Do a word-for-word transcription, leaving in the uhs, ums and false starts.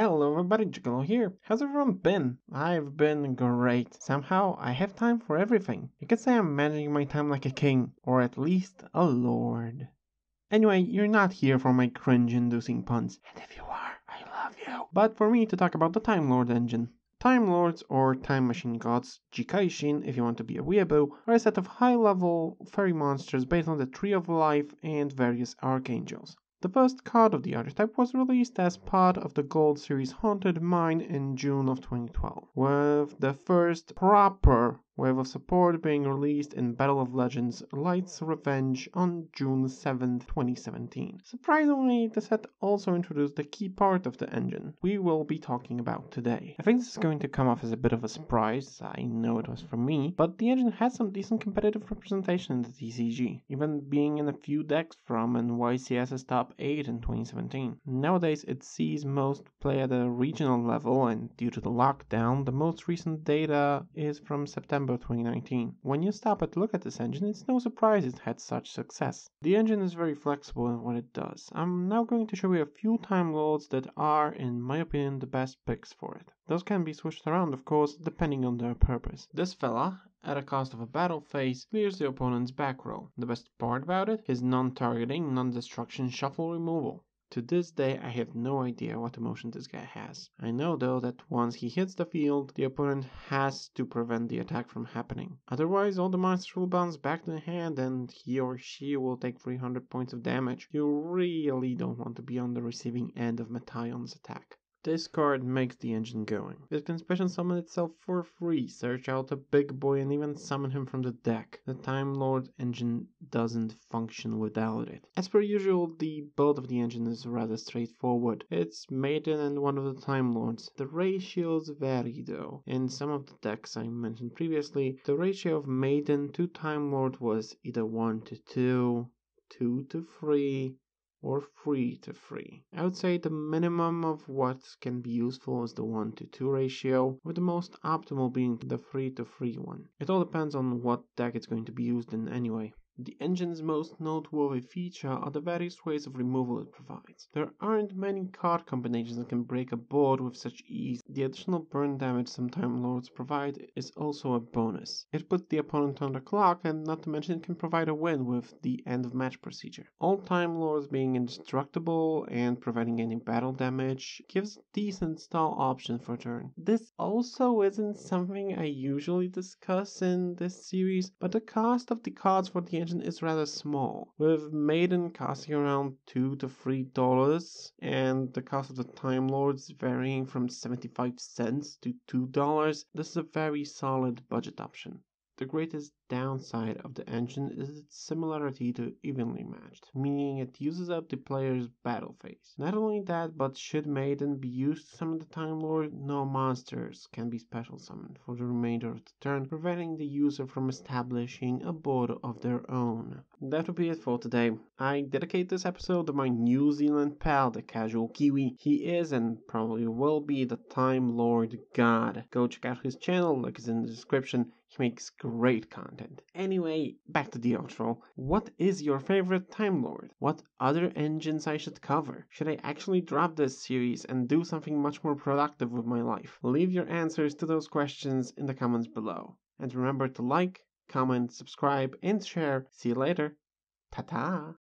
Hello everybody, Jigalo here. How's everyone been? I've been great. Somehow, I have time for everything. You could say I'm managing my time like a king, or at least a lord. Anyway, you're not here for my cringe-inducing puns. And if you are, I love you. But for me to talk about the Time Lord engine. Time Lords, or Time Machine Gods, Jikaishin if you want to be a weeaboo, are a set of high-level fairy monsters based on the Tree of Life and various archangels. The first card of the archetype was released as part of the Gold Series Haunted Mine in June of twenty twelve, with the first proper wave of support being released in Battle of Legends Lights Revenge on June seventh, twenty seventeen. Surprisingly, the set also introduced the key part of the engine we will be talking about today. I think this is going to come off as a bit of a surprise, I know it was for me, but the engine has some decent competitive representation in the T C G, even being in a few decks from in Y C S's top eight in twenty seventeen. Nowadays it sees most play at a regional level, and due to the lockdown, the most recent data is from September twenty nineteen. When you stop and look at this engine, it's no surprise it had such success. The engine is very flexible in what it does. I'm now going to show you a few Time Lords that are, in my opinion, the best picks for it. Those can be switched around, of course, depending on their purpose. This fella, at a cost of a battle phase, clears the opponent's back row. The best part about it? His non-targeting, non-destruction shuffle removal. To this day, I have no idea what emotion this guy has. I know though that once he hits the field, the opponent has to prevent the attack from happening. Otherwise, all the monsters will bounce back to the hand and he or she will take three hundred points of damage. You really don't want to be on the receiving end of Matayon's attack. This card makes the engine going. It can special summon itself for free, search out a big boy and even summon him from the deck. The Time Lord engine doesn't function without it. As per usual, the build of the engine is rather straightforward. It's Maiden and one of the Time Lords. The ratios vary though. In some of the decks I mentioned previously, the ratio of Maiden to Time Lord was either one to two, two to three, or three to three. I would say the minimum of what can be useful is the one to two ratio, with the most optimal being the three to three one. It all depends on what deck it's going to be used in anyway. The engine's most noteworthy feature are the various ways of removal it provides. There aren't many card combinations that can break a board with such ease. The additional burn damage some Time Lords provide is also a bonus. It puts the opponent on the clock, and not to mention it can provide a win with the end of match procedure. All Time Lords being indestructible and preventing any battle damage gives a decent stall option for a turn. This also isn't something I usually discuss in this series, but the cost of the cards for the engine is rather small, with Maiden costing around two to three dollars and the cost of the Time Lords varying from seventy-five cents to two dollars. This is a very solid budget option. The greatest downside of the engine is its similarity to evenly matched, meaning it uses up the player's battle phase. Not only that, but should Maiden be used to summon the Time Lord, no monsters can be special summoned for the remainder of the turn, preventing the user from establishing a board of their own. That would be it for today. I dedicate this episode to my New Zealand pal, the casual Kiwi. He is and probably will be the Time Lord god. Go check out his channel, link is in the description. He makes great content. Anyway, back to the outro. What is your favorite Time Lord? What other engines I should cover? Should I actually drop this series and do something much more productive with my life? Leave your answers to those questions in the comments below. And remember to like, comment, subscribe, and share. See you later. Ta-ta!